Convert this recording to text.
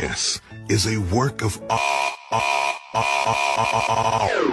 This is a work of art.